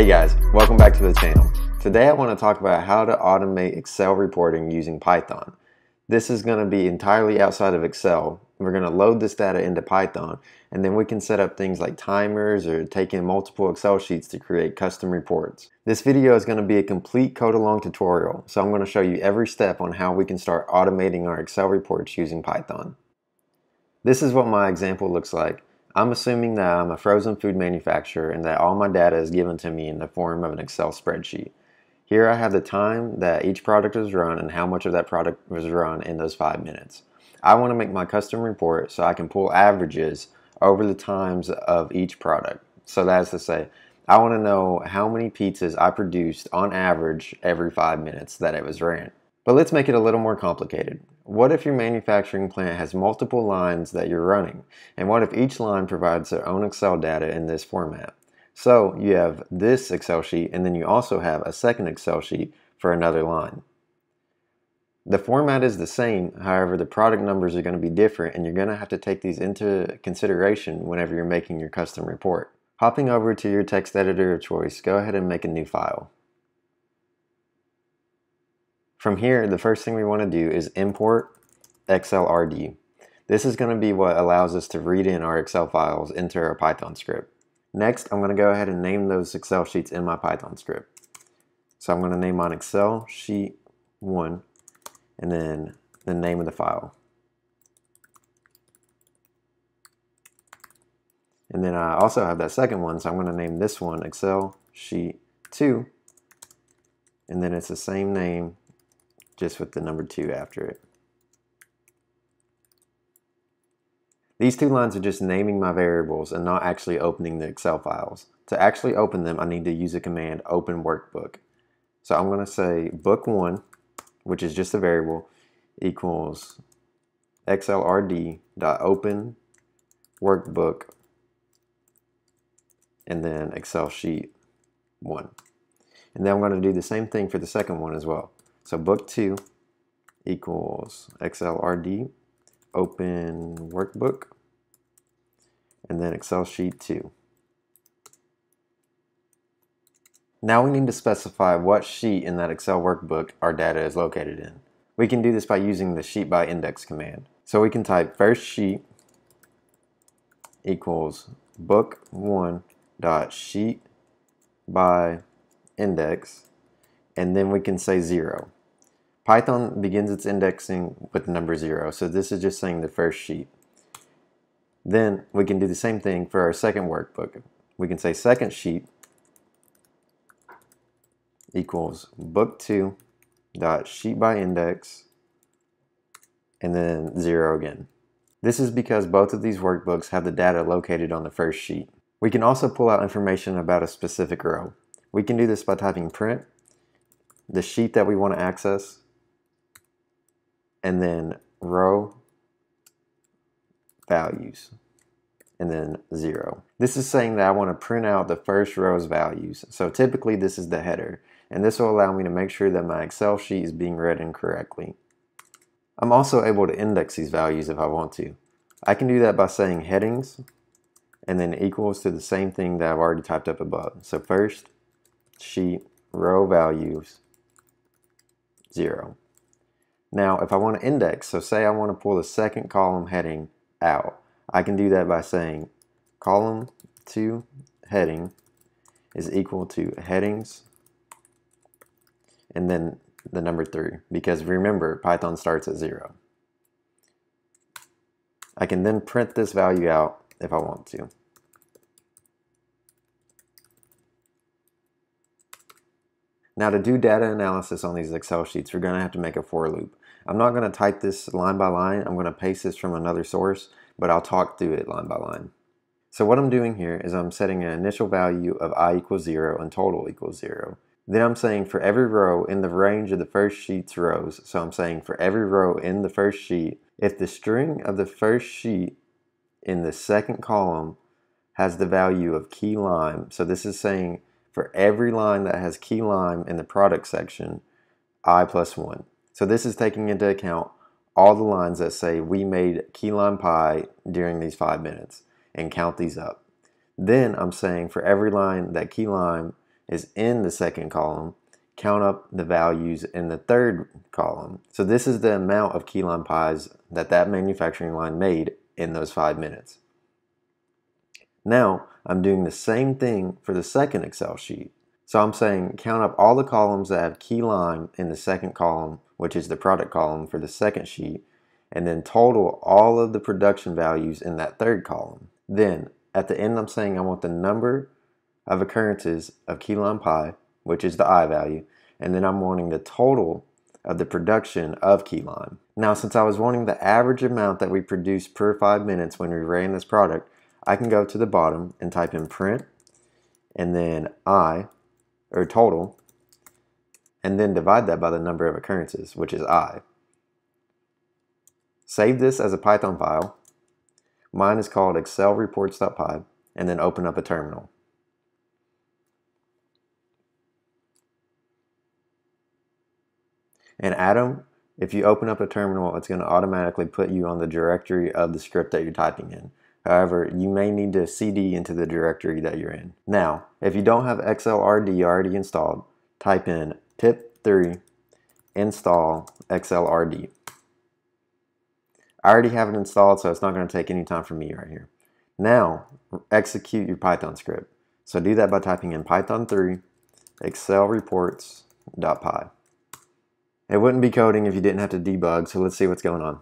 Hey guys, welcome back to the channel. Today I want to talk about how to automate Excel reporting using Python. This is going to be entirely outside of Excel. We're going to load this data into Python, and then we can set up things like timers or take in multiple Excel sheets to create custom reports. This video is going to be a complete code-along tutorial, so I'm going to show you every step on how we can start automating our Excel reports using Python. This is what my example looks like. I'm assuming that I'm a frozen food manufacturer and that all my data is given to me in the form of an Excel spreadsheet. Here I have the time that each product was run and how much of that product was run in those 5 minutes. I want to make my custom report so I can pull averages over the times of each product. So that is to say, I want to know how many pizzas I produced on average every 5 minutes that it was ran. But let's make it a little more complicated. What if your manufacturing plant has multiple lines that you're running? And what if each line provides their own Excel data in this format? So you have this Excel sheet, and then you also have a second Excel sheet for another line. The format is the same, however, the product numbers are going to be different, and you're going to have to take these into consideration whenever you're making your custom report. Hopping over to your text editor of choice, go ahead and make a new file. From here, the first thing we want to do is import XLRD. This is going to be what allows us to read in our Excel files into our Python script. Next, I'm going to go ahead and name those Excel sheets in my Python script. So I'm going to name mine Excel sheet 1 and then the name of the file. And then I also have that second one, so I'm going to name this one Excel sheet 2, and then it's the same name just with the number 2 after it. These two lines are just naming my variables and not actually opening the Excel files. To actually open them, I need to use the command open workbook. So I'm going to say book1, which is just a variable, equals xlrd.open workbook and then Excel sheet 1. And then I'm going to do the same thing for the second one as well. So book2 equals XLRD open workbook and then Excel sheet 2. Now we need to specify what sheet in that Excel workbook our data is located in. We can do this by using the sheetByIndex command. So we can type first sheet equals book1.sheetByIndex, and then we can say 0. Python begins its indexing with the number 0, so this is just saying the first sheet. Then we can do the same thing for our second workbook. We can say second sheet equals book2.sheetByIndex and then 0 again. This is because both of these workbooks have the data located on the first sheet. We can also pull out information about a specific row. We can do this by typing print the sheet that we want to access, and then row values, and then 0. This is saying that I want to print out the first row's values. So typically this is the header, and this will allow me to make sure that my Excel sheet is being read in correctly. I'm also able to index these values if I want to. I can do that by saying headings, and then equals to the same thing that I've already typed up above. So first sheet, row values, 0. Now if I want to index, so say I want to pull the second column heading out, I can do that by saying column 2 heading is equal to headings and then the number 3, because remember Python starts at 0. I can then print this value out if I want to. Now to do data analysis on these Excel sheets, we're going to have to make a for loop. I'm not going to type this line by line. I'm going to paste this from another source, but I'll talk through it line by line. So what I'm doing here is I'm setting an initial value of I equals 0 and total equals 0. Then I'm saying for every row in the range of the first sheet's rows, so I'm saying for every row in the first sheet, if the string of the first sheet in the second column has the value of key lime, so this is saying for every line that has key lime in the product section, I plus 1. So this is taking into account all the lines that say we made key lime pie during these 5 minutes and count these up. Then I'm saying for every line that key lime is in the second column, count up the values in the third column. So this is the amount of key lime pies that manufacturing line made in those 5 minutes. Now I'm doing the same thing for the second Excel sheet. So I'm saying count up all the columns that have key lime in the second column, which is the product column for the second sheet, and then total all of the production values in that third column. Then at the end I'm saying I want the number of occurrences of key lime pie, which is the I value, and then I'm wanting the total of the production of key lime. Now, since I was wanting the average amount that we produced per 5 minutes when we ran this product, I can go to the bottom and type in print, and then I, or total, and then divide that by the number of occurrences, which is I. Save this as a Python file. Mine is called excel_reports.py, and then open up a terminal. And Atom, if you open up a terminal, it's going to automatically put you on the directory of the script that you're typing in. However, you may need to cd into the directory that you're in. Now, if you don't have XLRD already installed, type in pip3 install XLRD. I already have it installed, so it's not going to take any time for me right here. Now, execute your Python script. So do that by typing in python3 excel_reports.py. It wouldn't be coding if you didn't have to debug, so let's see what's going on.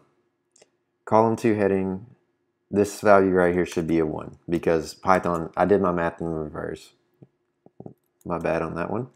Column 2 heading, this value right here should be a 1, because Python, I did my math in reverse. My bad on that one.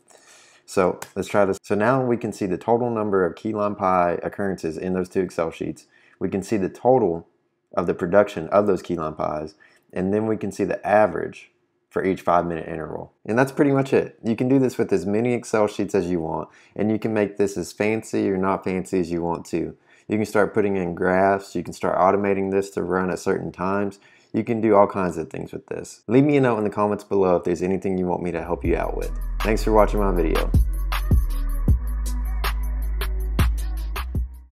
So let's try this. So now we can see the total number of key lime pie occurrences in those two Excel sheets. We can see the total of the production of those key lime pies, and then we can see the average for each 5-minute interval. And that's pretty much it. You can do this with as many Excel sheets as you want, and you can make this as fancy or not fancy as you want to. You can start putting in graphs, you can start automating this to run at certain times, you can do all kinds of things with this. Leave me a note in the comments below if there's anything you want me to help you out with. Thanks for watching my video.